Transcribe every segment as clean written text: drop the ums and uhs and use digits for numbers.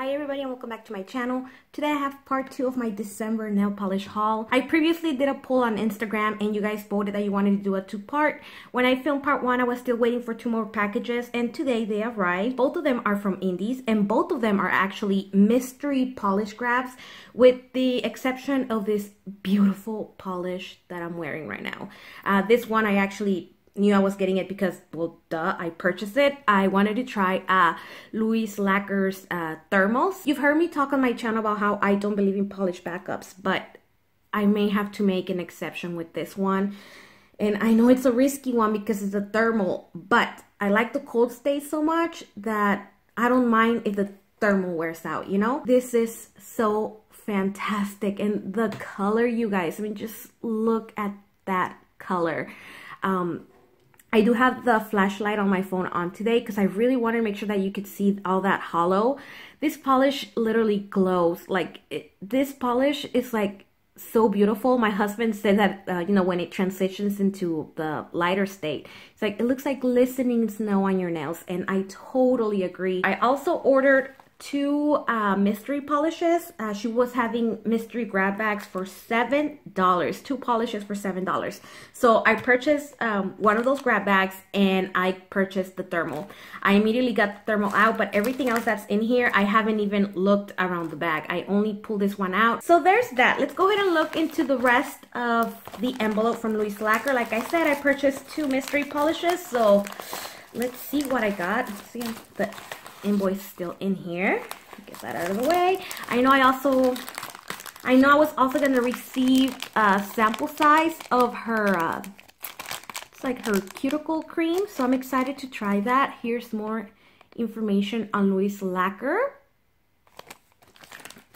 Hi everybody and welcome back to my channel. Today I have part 2 of my December nail polish haul. I previously did a poll on Instagram and you guys voted that you wanted to do a two-part. When I filmed part 1 I was still waiting for 2 more packages and today they arrived. Both of them are from Indies and both of them are actually mystery polish grabs with the exception of this beautiful polish that I'm wearing right now. This one I actually knew I was getting it because, well, duh, I purchased it. I wanted to try Louise Lacquer's thermals. You've heard me talk on my channel about how I don't believe in polish backups, but I may have to make an exception with this one. And I know it's a risky one because it's a thermal, but I like the cold stay so much that I don't mind if the thermal wears out, you know? This is so fantastic. And the color, you guys, I mean, just look at that color. I do have the flashlight on my phone on today because I really wanted to make sure that you could see all that holo. This polish literally glows. Like, this polish is like so beautiful. My husband said that, you know, when it transitions into the lighter state, it's like, it looks like glistening snow on your nails. And I totally agree. I also ordered 2 mystery polishes. She was having mystery grab bags for $7, 2 polishes for $7. So I purchased one of those grab bags and I purchased the thermal. I immediately got the thermal out, but everything else that's in here, I haven't even looked around the bag. I only pulled this one out. So there's that. Let's go ahead and look into the rest of the envelope from Louise Lacquer. Like I said, I purchased 2 mystery polishes. So let's see what I got. Let's see the invoice still in here. Get that out of the way. I know I was also going to receive a sample size of her it's like her cuticle cream, so I'm excited to try that. Here's more information on Louise Lacquer.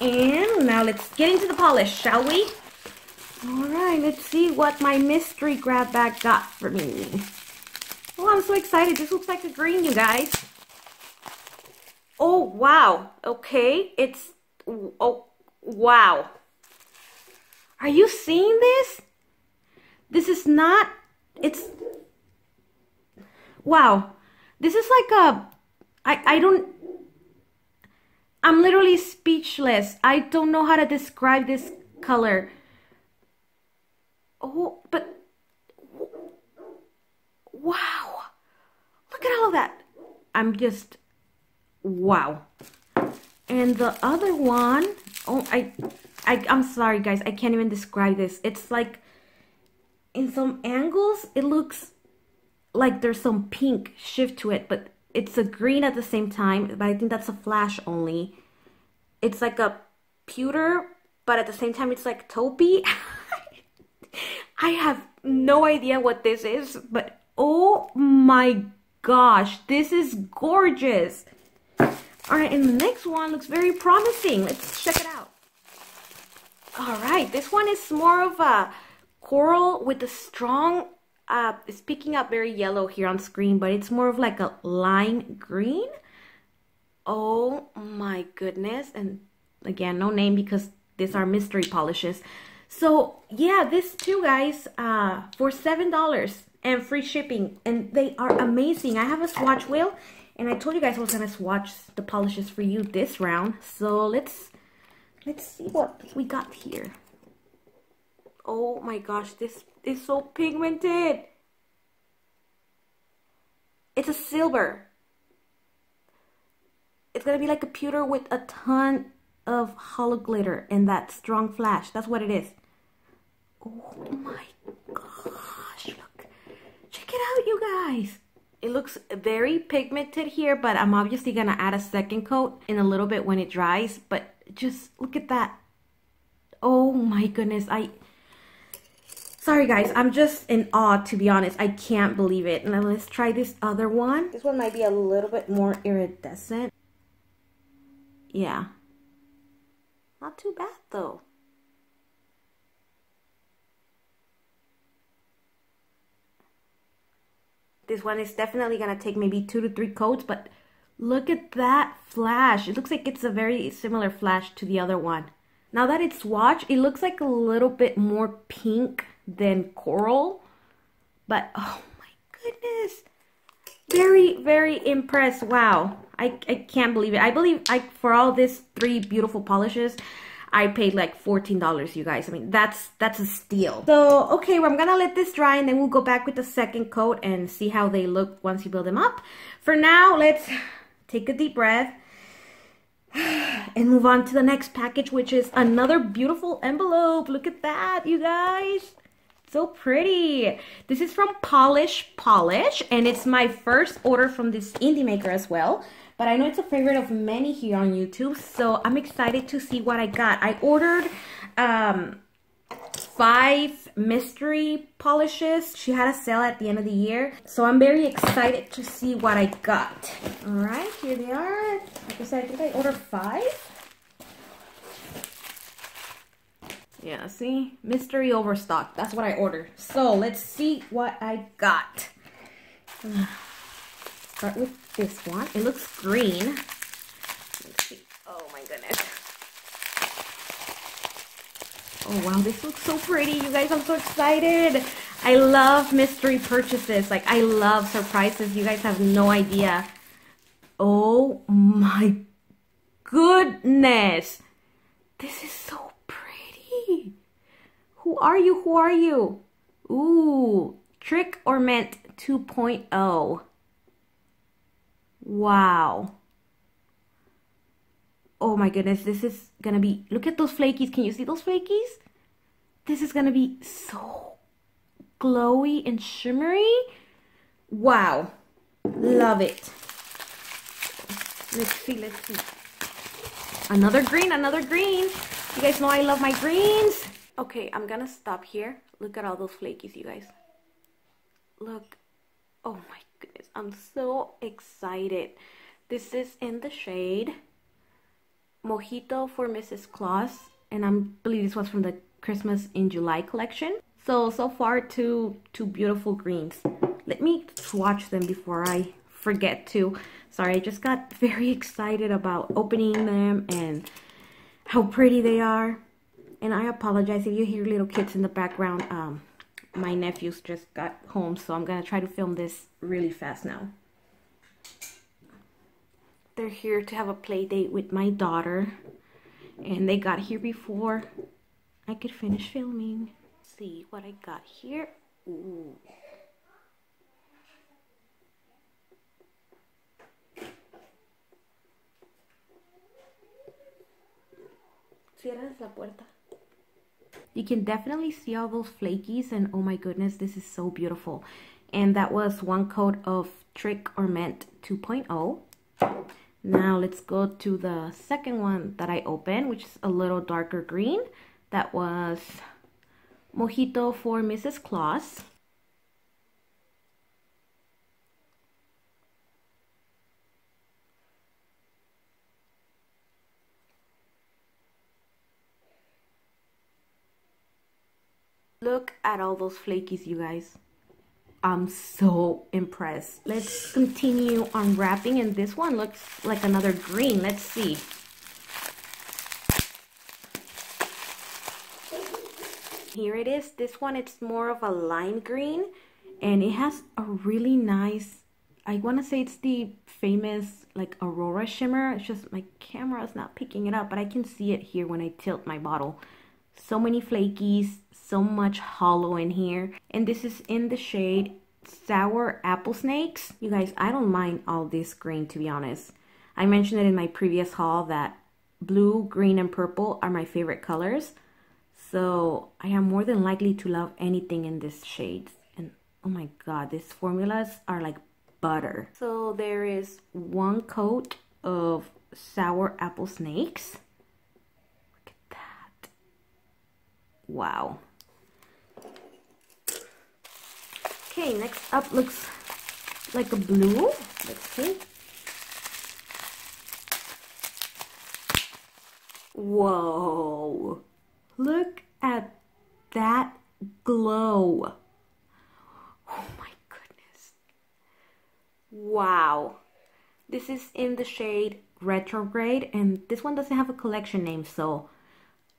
And now let's get into the polish, shall we? All right, let's see what my mystery grab bag got for me. Oh, I'm so excited. This looks like a green, you guys. Oh, wow. Okay. It's, oh, wow. Are you seeing this? This is not, it's, wow. This is like a, I'm literally speechless. I don't know how to describe this color. Oh, but, wow. Look at all that. I'm just, wow. And the other one, oh, I'm sorry guys, I can't even describe this. It's like, in some angles it looks like there's some pink shift to it, but it's a green at the same time, but I think that's a flash only. It's like a pewter, but at the same time it's like taupey. I have no idea what this is, but oh my gosh, this is gorgeous. Alright, and the next one looks very promising. Let's check it out. Alright, this one is more of a coral with a strong, it's picking up very yellow here on screen, but it's more of like a lime green. Oh my goodness. And again, no name because these are mystery polishes. So yeah, these 2 guys for $7 and free shipping. And they are amazing. I have a swatch wheel. And I told you guys I was going to swatch the polishes for you this round. So let's see what we got here. Oh my gosh, this is so pigmented. It's a silver. It's going to be like a pewter with a ton of hollow glitter and that strong flash. That's what it is. Oh my gosh, look. Check it out, you guys. It looks very pigmented here, but I'm obviously going to add a second coat in a little bit when it dries. But just look at that. Oh my goodness. Sorry guys, I'm just in awe to be honest. I can't believe it. Now let's try this other one. This one might be a little bit more iridescent. Yeah. Not too bad though. This one is definitely going to take maybe 2 to 3 coats, but look at that flash. It looks like it's a very similar flash to the other one. Now that it's swatched, it looks like a little bit more pink than coral, but oh my goodness. very, very impressed. Wow. I can't believe it. I believe for all these three beautiful polishes, I paid like $14, you guys. I mean, that's a steal. So, okay, well, I'm gonna let this dry and then we'll go back with the second coat and see how they look once you build them up. For now, let's take a deep breath and move on to the next package, which is another beautiful envelope. Look at that, you guys. So pretty. This is from Pahlish, and it's my first order from this indie maker as well. But I know it's a favorite of many here on YouTube, so I'm excited to see what I got. I ordered 5 mystery polishes. She had a sale at the end of the year, so I'm very excited to see what I got. All right, here they are. Like I said, I think I ordered 5. Yeah, see? Mystery overstock. That's what I ordered. So let's see what I got. Start with this one. It looks green. Let's see. Oh my goodness. Oh wow, this looks so pretty, you guys. I'm so excited. I love mystery purchases. Like, I love surprises. You guys have no idea. Oh my goodness. This is so pretty. Who are you? Who are you? Ooh, Trick or Mint 2.0. Wow. Oh my goodness, this is gonna be, look at those flakies. Can you see those flakies? This is gonna be so glowy and shimmery. Wow, love it. Let's see, let's see. Another green, another green. You guys know I love my greens. Okay, I'm gonna stop here. Look at all those flakies, you guys. Look, oh my goodness, I'm so excited. This is in the shade Mojito for Mrs. Claus, and I believe this was from the Christmas in July collection. So far, two beautiful greens. Let me swatch them before I forget to. Sorry, I just got very excited about opening them and how pretty they are. And I apologize if you hear little kids in the background. My nephews just got home, so I'm gonna try to film this really fast now. They're here to have a play date with my daughter, and they got here before I could finish filming. Let's see what I got here. Ooh. Cierras la puerta. You can definitely see all those flakies, and oh my goodness, this is so beautiful. And that was one coat of Trick or Mint 2.0. Now let's go to the second one that I opened, which is a little darker green. That was Mojito for Mrs. Claus. Look at all those flakies, you guys. I'm so impressed. Let's continue unwrapping, and this one looks like another green. Let's see. Here it is. This one, it's more of a lime green, and it has a really nice, I want to say it's the famous like Aurora shimmer. It's just my camera is not picking it up, but I can see it here when I tilt my bottle. So many flakies, so much hollow in here. And this is in the shade Sour Apple Snakes. You guys, I don't mind all this green, to be honest. I mentioned it in my previous haul that blue, green, and purple are my favorite colors. So I am more than likely to love anything in this shade. And oh my god, these formulas are like butter. So there is one coat of Sour Apple Snakes. Wow. Okay, next up looks like a blue. Let's see. Whoa. Look at that glow. Oh my goodness. Wow. This is in the shade Retrograde, and this one doesn't have a collection name, so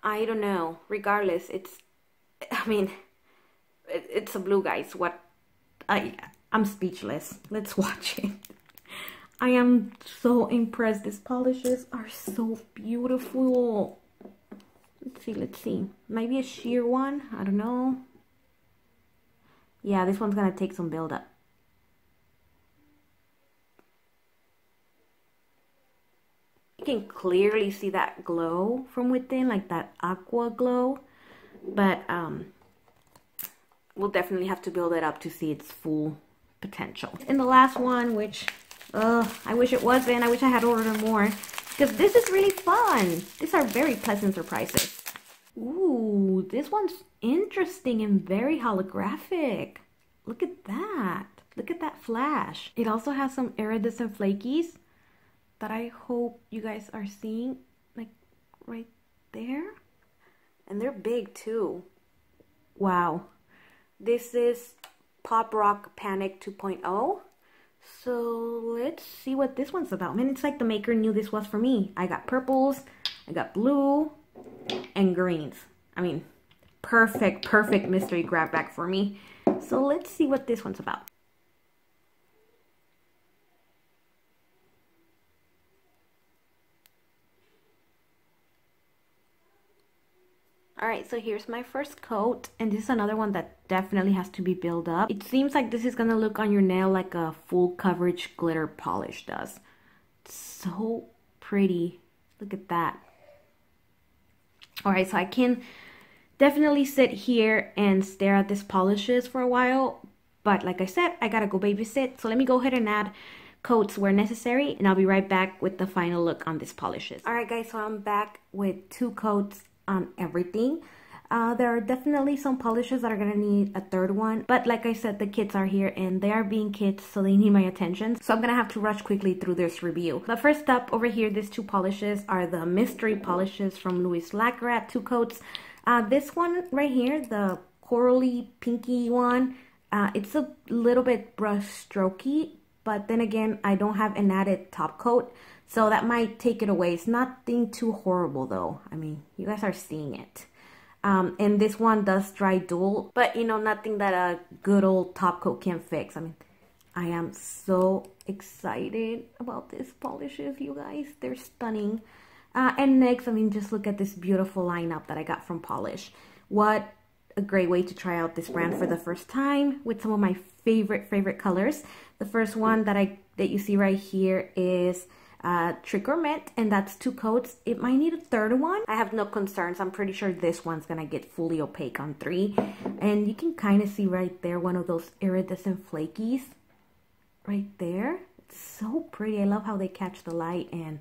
I don't know. Regardless, it's a blue, guys. What I'm speechless. Let's watch it. I am so impressed. These polishes are so beautiful. Let's see. Maybe a sheer one. I don't know. Yeah, this one's gonna take some build up. You can clearly see that glow from within, like that aqua glow. But we'll definitely have to build it up to see its full potential. And the last one, which I wish it wasn't. I wish I had ordered more, because this is really fun. These are very pleasant surprises. Ooh, this one's interesting and very holographic. Look at that. Look at that flash. It also has some iridescent flakies that I hope you guys are seeing, like right there. And they're big too. Wow. This is Pop Rock Panic 2.0. So let's see what this one's about. Man, it's like the maker knew this was for me. I got purples, I got blue, and greens. I mean, perfect, perfect mystery grab bag for me. So let's see what this one's about. Alright, so here's my first coat, and this is another one that definitely has to be built up. It seems like this is gonna look on your nail like a full coverage glitter polish does. It's so pretty. Look at that. Alright, so I can definitely sit here and stare at these polishes for a while, but like I said, I gotta go babysit, so let me go ahead and add coats where necessary, and I'll be right back with the final look on these polishes. Alright guys, so I'm back with two coats on everything. There are definitely some polishes that are gonna need a third one, but like I said, the kids are here and they are being kids, so they need my attention, so I'm gonna have to rush quickly through this review. But first up over here, these two polishes are the mystery polishes from Louise Lacquer at two coats. This one right here, the corally pinky one, it's a little bit brush strokey, but then again, I don't have an added top coat, so that might take it away. It's nothing too horrible though. I mean, you guys are seeing it. And this one does dry dual, but you know, nothing that a good old top coat can fix. I mean, I am so excited about these polishes, you guys. They're stunning. And next, I mean, just look at this beautiful lineup that I got from Pahlish. What a great way to try out this brand for the first time with some of my favorite colors. The first one that you see right here is Trick or Mint, and that's two coats. It might need a third one. I have no concerns. I'm pretty sure this one's gonna get fully opaque on three, and you can kind of see right there one of those iridescent flakies right there. It's so pretty. I love how they catch the light, and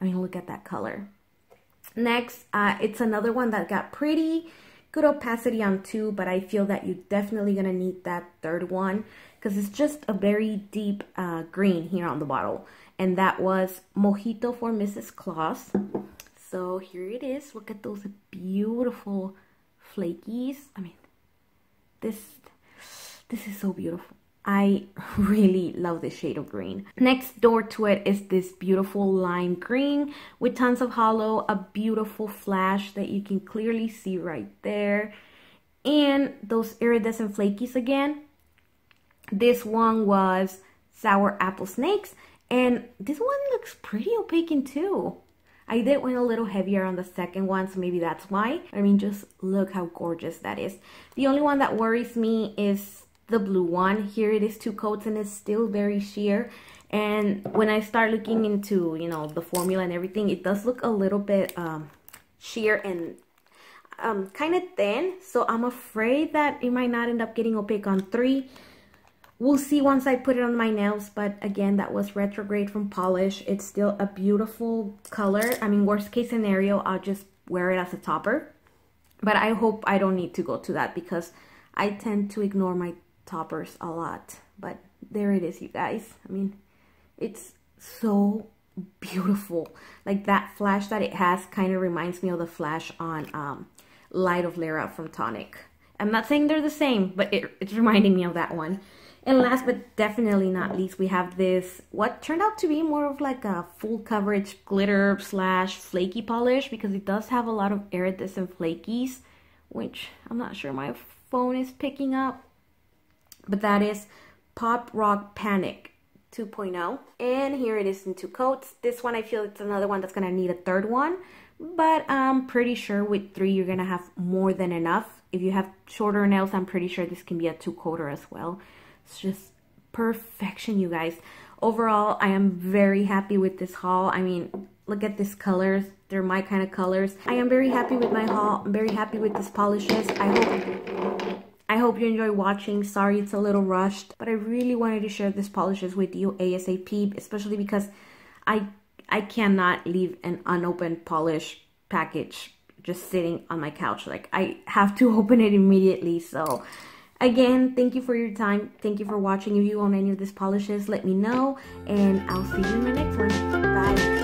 I mean, look at that color. Next, it's another one that got pretty good opacity on two, but I feel that you're definitely gonna need that third one because it's just a very deep green here on the bottle. And that was Mojito for Mrs. Claus. So here it is. Look at those beautiful flakies. I mean, this is so beautiful. I really love this shade of green. Next door to it is this beautiful lime green with tons of hollow, a beautiful flash that you can clearly see right there. And those iridescent flakies again. This one was Sour Apple Snakes. And this one looks pretty opaque in two. I did went a little heavier on the second one, so maybe that's why. I mean, just look how gorgeous that is. The only one that worries me is the blue one. Here it is two coats and it's still very sheer. And when I start looking into, you know, the formula and everything, it does look a little bit sheer and kind of thin. So I'm afraid that it might not end up getting opaque on three. We'll see once I put it on my nails, but again, that was Retrograde from Pahlish. It's still a beautiful color. I mean, worst case scenario, I'll just wear it as a topper. But I hope I don't need to go to that because I tend to ignore my toppers a lot. But there it is, you guys. I mean, it's so beautiful. Like that flash that it has kind of reminds me of the flash on Light of Lara from Tonic. I'm not saying they're the same, but it's reminding me of that one. And last but definitely not least, we have this, what turned out to be more of like a full coverage glitter slash flaky polish because it does have a lot of iridescent flakies, which I'm not sure my phone is picking up. But that is Pop Rock Panic 2.0. And here it is in two coats. This one, I feel it's another one that's going to need a third one. But I'm pretty sure with three, you're going to have more than enough. If you have shorter nails, I'm pretty sure this can be a two-coater as well. It's just perfection, you guys. Overall, I am very happy with this haul. I mean, look at these colors. They're my kind of colors. I am very happy with my haul. I'm very happy with these polishes. I hope you enjoy watching. Sorry it's a little rushed, but I really wanted to share these polishes with you ASAP, especially because I cannot leave an unopened polish package just sitting on my couch. Like, I have to open it immediately. So again, thank you for your time. Thank you for watching. If you own any of these polishes, let me know, and I'll see you in my next one. Bye.